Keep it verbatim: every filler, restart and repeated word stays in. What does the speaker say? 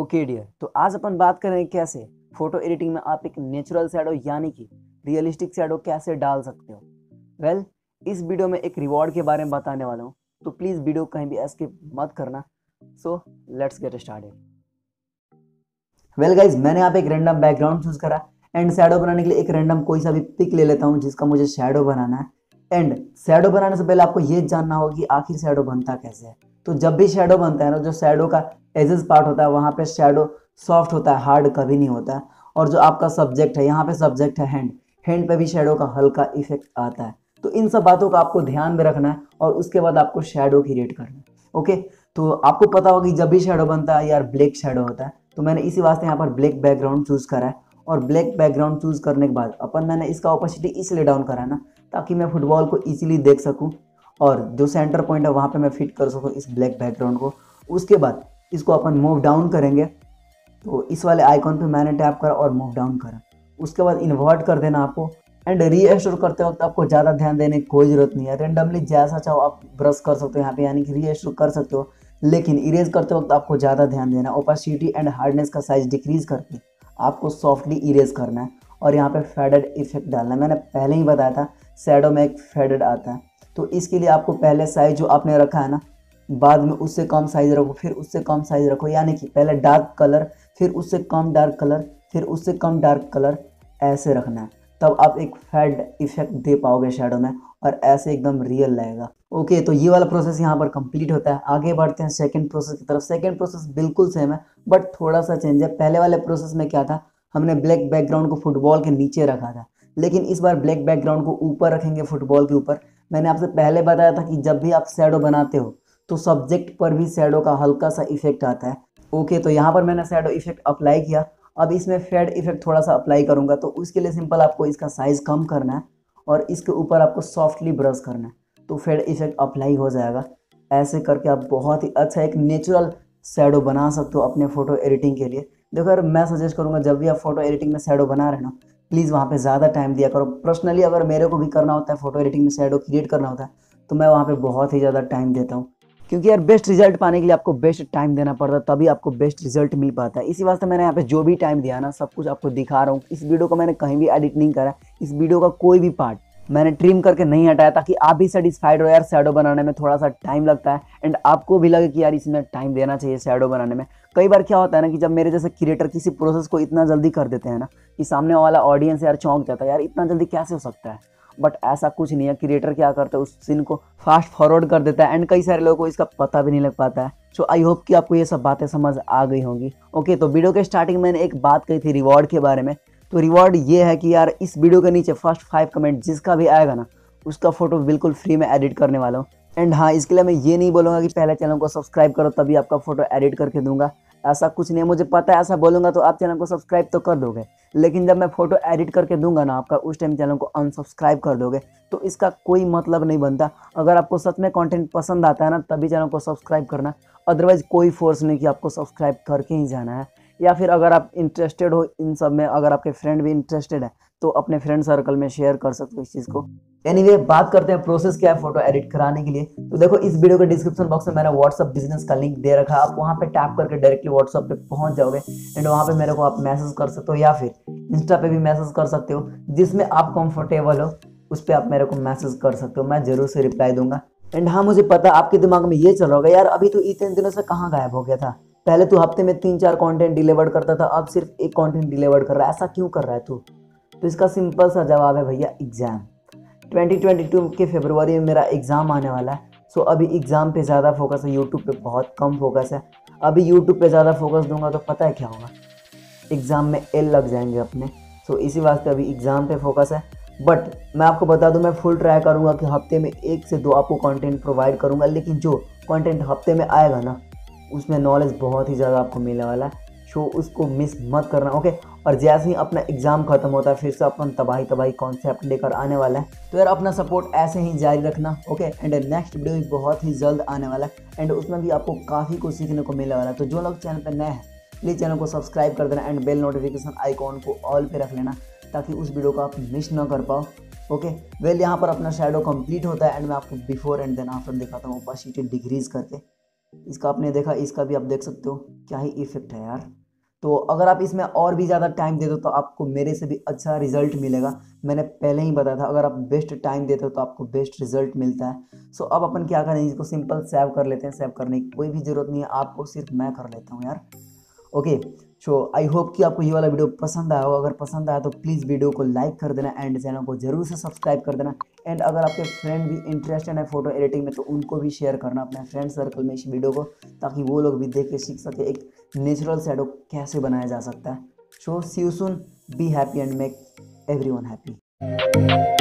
Okay dear, तो आज अपन बात करें कैसे फोटो एडिटिंग में आप एक नेचुरल शैडो यानी कि रियलिस्टिक शैडो कैसे डाल सकते हो। वेल well, इस वीडियो में एक रिवॉर्ड के बारे में बताने वाला हूँ, तो प्लीज़ वीडियो कहीं भी स्किप मत करना। So let's get started. Well guys, मैंने आप एक रैंडम बैकग्राउंड चूज करा एंड शैडो बनाने के लिए एक रैंडम कोई सा भी पिक ले लेता हूँ जिसका मुझे शैडो बनाना है। एंड शैडो बनाने से पहले आपको ये जानना होगा कि आखिर शैडो बनता कैसे है। तो जब भी शैडो बनता है ना, जो शैडो का एजेस पार्ट होता है वहाँ पे शैडो सॉफ्ट होता है, हार्ड कभी नहीं होता है। और जो आपका सब्जेक्ट है, यहाँ पे सब्जेक्ट है हैंड, हैंड पे भी शैडो का हल्का इफेक्ट आता है। तो इन सब बातों का आपको ध्यान में रखना है और उसके बाद आपको शैडो क्रिएट करना है। ओके, तो आपको पता होगा कि जब भी शैडो बनता है यार ब्लैक शैडो होता है, तो मैंने इसी वास्ते यहाँ पर ब्लैक बैकग्राउंड चूज़ करा है। और ब्लैक बैकग्राउंड चूज़ करने के बाद अपन मैंने इसका ऑपोसिटी इसलिए डाउन करा है ना, ताकि मैं फुटबॉल को ईजिली देख सकूँ और जो सेंटर पॉइंट है वहाँ पे मैं फिट कर सकूँ इस ब्लैक बैकग्राउंड को। उसके बाद इसको अपन मूव डाउन करेंगे, तो इस वाले आइकॉन पे मैंने टैप करा और मूव डाउन करा। उसके बाद इन्वर्ट कर देना आपको। एंड रीएस्टोर करते वक्त आपको ज़्यादा ध्यान देने की कोई ज़रूरत नहीं है, रेंडमली जैसा चाहो आप ब्रश कर सकते हो यहाँ पे, यानी कि रीएस्टोर कर सकते हो। लेकिन इरेज करते वक्त आपको ज़्यादा ध्यान देना है, ओपेसिटी एंड हार्डनेस का साइज डिक्रीज करके आपको सॉफ्टली इरेज करना है और यहाँ पे फेडेड इफेक्ट डालना है। मैंने पहले ही बताया था शैडो में एक फेडेड आता है, तो इसके लिए आपको पहले साइज़ जो आपने रखा है ना, बाद में उससे कम साइज़ रखो, फिर उससे कम साइज़ रखो, यानी कि पहले डार्क कलर, फिर उससे कम डार्क कलर, फिर उससे कम डार्क कलर, ऐसे रखना है। तब आप एक फेड इफेक्ट दे पाओगे शैडो में और ऐसे एकदम रियल लगेगा। ओके, तो ये वाला प्रोसेस यहाँ पर कंप्लीट होता है। आगे बढ़ते हैं सेकेंड प्रोसेस की तरफ। सेकेंड प्रोसेस बिल्कुल सेम है बट थोड़ा सा चेंज है। पहले वाले प्रोसेस में क्या था, हमने ब्लैक बैकग्राउंड को फुटबॉल के नीचे रखा था, लेकिन इस बार ब्लैक बैकग्राउंड को ऊपर रखेंगे फुटबॉल के ऊपर। मैंने आपसे पहले बताया था कि जब भी आप शैडो बनाते हो तो सब्जेक्ट पर भी शैडो का हल्का सा इफेक्ट आता है। ओके, तो यहाँ पर मैंने शैडो इफेक्ट अप्लाई किया। अब इसमें फेड इफेक्ट थोड़ा सा अप्लाई करूँगा, तो उसके लिए सिंपल आपको इसका साइज़ कम करना है और इसके ऊपर आपको सॉफ्टली ब्रश करना है, तो फेड इफेक्ट अप्लाई हो जाएगा। ऐसे करके आप बहुत ही अच्छा एक नेचुरल शैडो बना सकते हो अपने फ़ोटो एडिटिंग के लिए। देखो यार, मैं सजेस्ट करूँगा जब भी आप फोटो एडिटिंग में शैडो बना रहे ना, प्लीज़ वहाँ पे ज़्यादा टाइम दिया करो। पर्सनली अगर मेरे को भी करना होता है फोटो एडिटिंग में शैडो क्रिएट करना होता है, तो मैं वहाँ पे बहुत ही ज़्यादा टाइम देता हूँ, क्योंकि यार बेस्ट रिजल्ट पाने के लिए आपको बेस्ट टाइम देना पड़ता है, तभी आपको बेस्ट रिजल्ट मिल पाता है। इसी वास्ते मैंने यहाँ पे जो भी टाइम दिया ना, सब कुछ आपको दिखा रहा हूँ। इस वीडियो को मैंने कहीं भी एडिट नहीं करा, इस वीडियो का कोई भी पार्ट मैंने ट्रिम करके नहीं हटाया, ताकि आप भी सेटिस्फाइड हो। यार शैडो बनाने में थोड़ा सा टाइम लगता है एंड आपको भी लगे कि यार इसमें टाइम देना चाहिए शैडो बनाने में। कई बार क्या होता है ना कि जब मेरे जैसे क्रिएटर किसी प्रोसेस को इतना जल्दी कर देते हैं ना कि सामने वाला ऑडियंस यार चौंक जाता है, यार इतना जल्दी कैसे हो सकता है। बट ऐसा कुछ नहीं है, क्रिएटर क्या करता है उस सीन को फास्ट फॉरवर्ड कर देता है एंड कई सारे लोगों को इसका पता भी नहीं लग पाता है। सो आई होप कि आपको ये सब बातें समझ आ गई होंगी। ओके, तो वीडियो के स्टार्टिंग में मैंने एक बात कही थी रिवॉर्ड के बारे में। तो रिवॉर्ड ये है कि यार इस वीडियो के नीचे फर्स्ट फाइव कमेंट जिसका भी आएगा ना, उसका फोटो बिल्कुल फ्री में एडिट करने वाला हूँ। एंड हाँ, इसके लिए मैं ये नहीं बोलूँगा कि पहले चैनल को सब्सक्राइब करो तभी आपका फोटो एडिट करके दूंगा, ऐसा कुछ नहीं है। मुझे पता है ऐसा बोलूँगा तो आप चैनल को सब्सक्राइब तो कर दोगे, लेकिन जब मैं फोटो एडिट करके दूंगा ना आपका, उस टाइम चैनल को अनसब्सक्राइब कर दोगे, तो इसका कोई मतलब नहीं बनता। अगर आपको सच में कंटेंट पसंद आता है ना, तभी चैनल को सब्सक्राइब करना, अदरवाइज कोई फोर्स नहीं कि आपको सब्सक्राइब करके ही जाना है। या फिर अगर आप इंटरेस्टेड हो इन सब में, अगर आपके फ्रेंड भी इंटरेस्टेड है, तो अपने फ्रेंड सर्कल में शेयर कर सकते हो इस चीज़ को। एनीवे, बात करते हैं प्रोसेस क्या है फोटो एडिट कराने के लिए। तो देखो, इस वीडियो के डिस्क्रिप्शन बॉक्स में मैंने व्हाट्सअप बिजनेस का लिंक दे रखा है, आप वहाँ पे टैप करके डायरेक्टली व्हाट्सअप पे पहुँच जाओगे एंड वहाँ पे मेरे को आप मैसेज कर सकते हो या फिर इंस्टा पे भी मैसेज कर सकते हो, जिसमें आप कंफर्टेबल हो उस पर आप मेरे को मैसेज कर सकते हो, मैं जरूर से रिप्लाई दूंगा। एंड हाँ, मुझे पता आपके दिमाग में ये चल रहा होगा यार अभी तो इतने दिनों से कहाँ गायब हो गया था, पहले तो हफ्ते में तीन चार कंटेंट डिलीवर करता था, अब सिर्फ एक कंटेंट डिलीवर कर रहा है, ऐसा क्यों कर रहा है तू? तो इसका सिंपल सा जवाब है भैया, एग्ज़ाम। ट्वेंटी ट्वेंटी टू के फरवरी में मेरा एग्ज़ाम आने वाला है, सो अभी एग्ज़ाम पे ज़्यादा फोकस है, यूट्यूब पे बहुत कम फोकस है। अभी यूट्यूब पे ज़्यादा फोकस दूंगा तो पता है क्या होगा, एग्ज़ाम में एल लग जाएंगे अपने, सो इसी वास्ते अभी एग्ज़ाम पे फोकस है। बट मैं आपको बता दूं, मैं फुल ट्राई करूँगा कि हफ्ते में एक से दो आपको कॉन्टेंट प्रोवाइड करूँगा, लेकिन जो कॉन्टेंट हफ्ते में आएगा ना, उसमें नॉलेज बहुत ही ज़्यादा आपको मिलने वाला है, सो उसको मिस मत करना। ओके, और जैसे ही अपना एग्ज़ाम खत्म होता है, फिर से अपन तबाही तबाही कॉन्सेप्ट लेकर आने वाला है, तो यार अपना सपोर्ट ऐसे ही जारी रखना। ओके, एंड नेक्स्ट वीडियो भी बहुत ही जल्द आने वाला है एंड उसमें भी आपको काफ़ी कुछ सीखने को मिलने वाला है। तो जो लोग चैनल पर नए हैं प्लीज़ चैनल को सब्सक्राइब कर देना एंड बेल नोटिफिकेशन आइकॉन को ऑल पे रख लेना, ताकि उस वीडियो को आप मिस ना कर पाओ। ओके, वेल यहाँ पर अपना शैडो कंप्लीट होता है एंड मैं आपको बिफोर एंड देन आफ्टर दिखाता हूँ ओपेसिटी डिक्रीज करके। इसका आपने देखा, इसका भी आप देख सकते हो क्या ही इफेक्ट है यार। तो अगर आप इसमें और भी ज़्यादा टाइम दे दो तो आपको मेरे से भी अच्छा रिजल्ट मिलेगा। मैंने पहले ही बताया था, अगर आप बेस्ट टाइम देते हो तो आपको बेस्ट रिजल्ट मिलता है। सो अब अपन क्या करें, इसको सिंपल सेव कर लेते हैं। सेव करने की कोई भी ज़रूरत नहीं है आपको, सिर्फ मैं कर लेता हूँ यार। ओके सो आई होप कि आपको ये वाला वीडियो पसंद आया होगा। अगर पसंद आया तो प्लीज़ वीडियो को लाइक कर देना एंड चैनल को जरूर से सब्सक्राइब कर देना। एंड अगर आपके फ्रेंड भी इंटरेस्टेड है फ़ोटो एडिटिंग में तो उनको भी शेयर करना अपने फ्रेंड सर्कल में इस वीडियो को, ताकि वो लोग भी देख के सीख सके एक नेचुरल शैडो कैसे बनाया जा सकता है। So see you soon, be happy and make everyone happy.